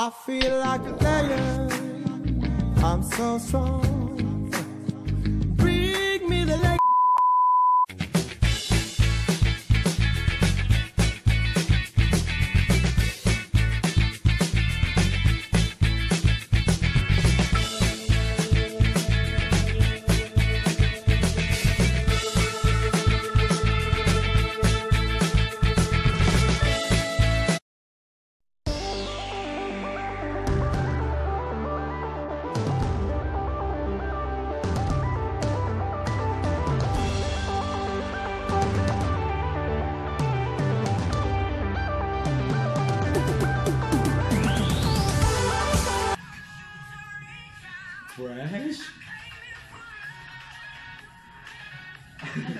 I feel like a lion, I'm so strong. Bring me the light. Fresh?